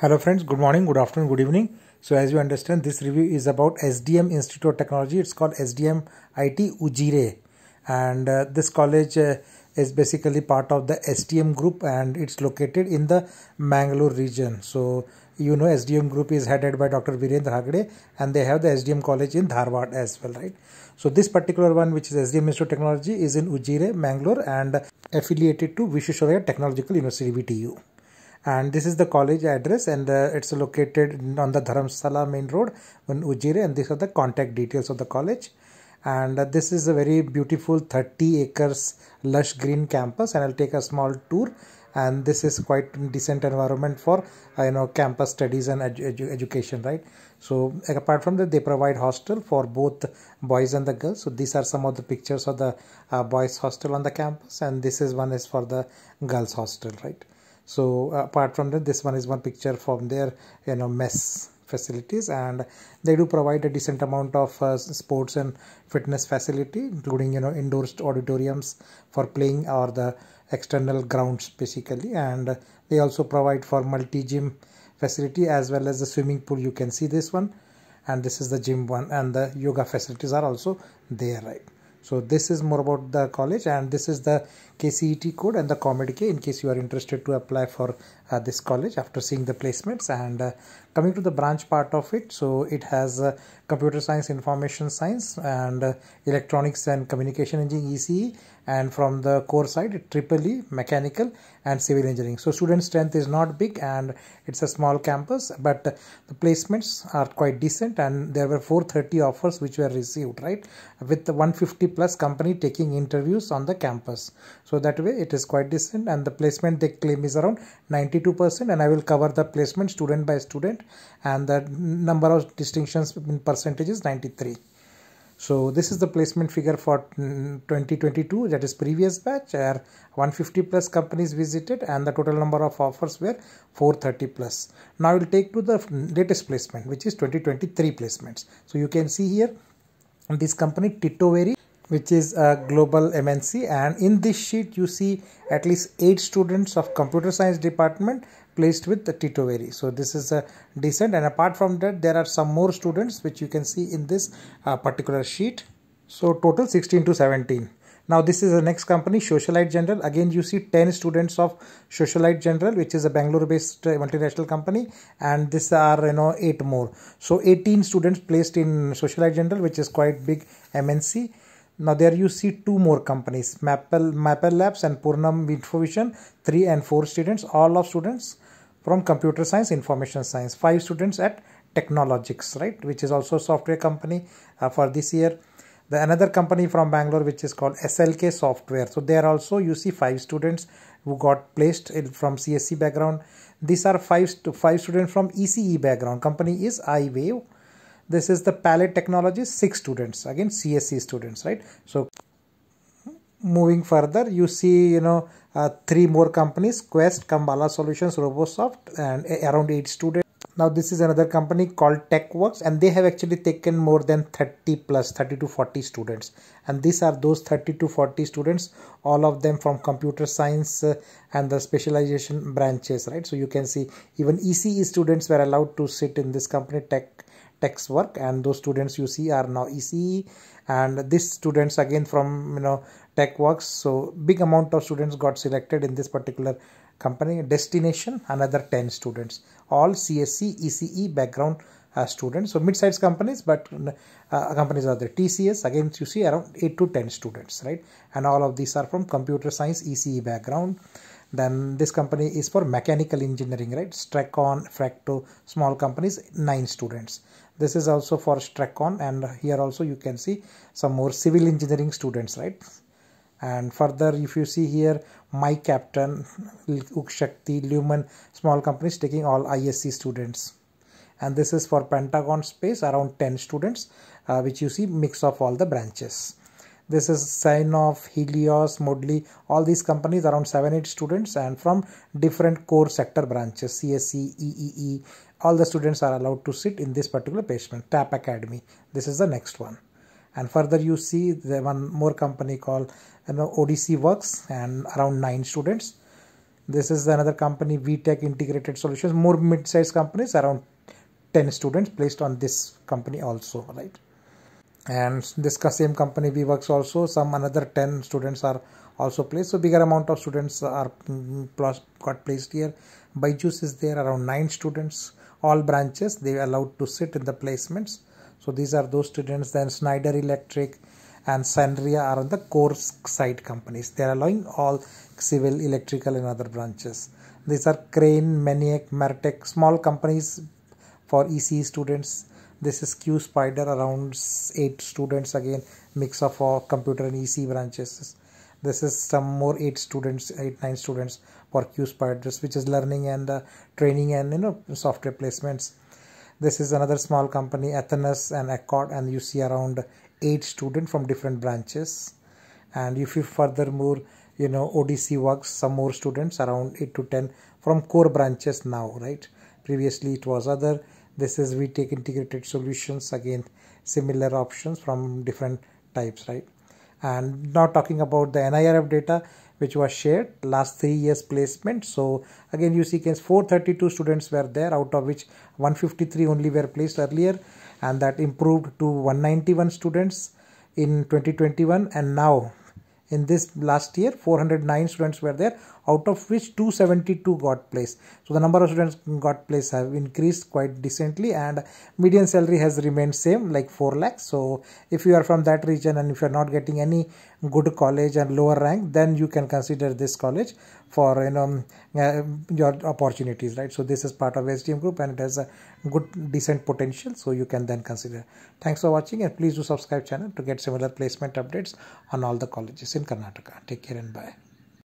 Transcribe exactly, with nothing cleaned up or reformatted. Hello friends, good morning, good afternoon, good evening. So as you understand, this review is about S D M Institute of Technology. It's called S D M I T Ujire, and uh, this college uh, is basically part of the S D M group, and it's located in the Mangalore region. So you know, S D M group is headed by Doctor Virendra Hagde, and they have the S D M college in Dharwad as well, right? So this particular one, which is S D M Institute of Technology, is in Ujire, Mangalore, and affiliated to Vishveshwaraya Technological University, V T U. And this is the college address, and uh, it's located on the Dharamsala main road in Ujire, and these are the contact details of the college. And uh, this is a very beautiful thirty acres lush green campus, and I'll take a small tour. And this is quite decent environment for uh, you know, campus studies and edu education, right? So apart from that, they provide hostel for both boys and the girls. So these are some of the pictures of the uh, boys hostel on the campus, and this is one is for the girls hostel, right? So apart from that, this one is one picture from their you know mess facilities, and they do provide a decent amount of uh, sports and fitness facility, including you know indoor auditoriums for playing or the external grounds basically. And they also provide for multi gym facility as well as the swimming pool. You can see this one, and this is the gym one, and the yoga facilities are also there, right? So this is more about the college, and this is the K C E T code and the COMEDK in case you are interested to apply for uh, this college after seeing the placements. And uh, coming to the branch part of it, so it has uh, computer science, information science, and uh, electronics and communication engineering, E C E, and from the core side, triple E, mechanical and civil engineering. So student strength is not big, and it's a small campus, but uh, the placements are quite decent, and there were four hundred thirty offers which were received, right, with the one hundred fifty plus company taking interviews on the campus. So that way it is quite decent, and the placement they claim is around ninety-two percent, and I will cover the placement student by student, and the number of distinctions in percentage is ninety-three. So this is the placement figure for twenty twenty-two, that is previous batch, where one hundred fifty plus companies visited, and the total number of offers were four hundred thirty plus. Now I will take to the latest placement, which is twenty twenty-three placements. So you can see here this company Titovery, which is a global M N C, and in this sheet you see at least eight students of computer science department placed with the Titovery. So this is a decent, and apart from that there are some more students which you can see in this uh, particular sheet. So total sixteen to seventeen. Now this is the next company, Socialite General. Again you see ten students of Socialite General, which is a Bangalore based multinational company, and this are you know eight more. So eighteen students placed in Socialite General, which is quite big M N C. Now there you see two more companies, Maple, Maple Labs and Purnam InfoVision, three and four students, all of students from computer science, information science, five students at Technologics, right, which is also a software company uh, for this year. The another company from Bangalore, which is called S L K Software. So there also you see five students who got placed in, from C S C background. These are five, five students from E C E background. Company is iWave. This is the Palette Technology, six students, again C S E students, right? So moving further, you see you know uh, three more companies, Quest, Kambala Solutions, RoboSoft, and uh, around eight students. Now this is another company called TechWorks, and they have actually taken more than thirty plus thirty to forty students, and these are those thirty to forty students, all of them from computer science uh, and the specialization branches, right? So you can see even E C E students were allowed to sit in this company, Tech Tech's work, and those students you see are now E C E, and these students again from you know TechWorks. So big amount of students got selected in this particular company. Destination, another ten students, all C S C E C E background uh, students. So mid-sized companies, but uh, companies are there. T C S, again you see around eight to ten students, right, and all of these are from computer science E C E background. Then this company is for mechanical engineering, right, Strecon Fracto, small companies, nine students. This is also for Strecon, and here also you can see some more civil engineering students, right? And further, if you see here, My Captain, Ukshakti, Lumen, small companies taking all I S C students. And this is for Pentagon Space, around ten students, uh, which you see mix of all the branches. This is Sainof, Helios, Modly, all these companies around seven eight students, and from different core sector branches, C S E, E E E, all the students are allowed to sit in this particular placement, T A P Academy. This is the next one. And further you see the one more company called you know, O D C Works, and around nine students. This is another company, VTech Integrated Solutions, more mid-sized companies, around ten students placed on this company also, right? And this same company, VWorks, also some another ten students are also placed. So bigger amount of students are plus got placed here. Byju's is there, around nine students. All branches they are allowed to sit in the placements. So these are those students. Then Schneider Electric and Sanria are on the core side companies. They are allowing all civil, electrical and other branches. These are Crane, Maniac, Mertech, small companies for E C E students. This is Q Spider, around eight students, again mix of all computer and E C branches. This is some more eight students, eight nine students for Q Spiders, which is learning and uh, training and you know software placements. This is another small company, Athanas and Accord, and you see around eight students from different branches. And if you furthermore, you know, O D C Works, some more students, around eight to ten from core branches now, right? Previously it was other. This is VTech Integrated Solutions, again similar options from different types, right? And now talking about the N I R F data which was shared last three years placement. So again you see four hundred thirty-two students were there, out of which one hundred fifty-three only were placed earlier, and that improved to one hundred ninety-one students in twenty twenty-one, and now in this last year four hundred nine students were there, out of which two hundred seventy-two got placed. So the number of students got placed have increased quite decently, and median salary has remained same, like four lakhs. So if you are from that region and if you are not getting any good college and lower rank, then you can consider this college for you know uh, your opportunities, right? So this is part of S D M group and it has a good decent potential, so you can then consider. Thanks for watching, and please do subscribe channel to get similar placement updates on all the colleges in Karnataka. Take care and bye.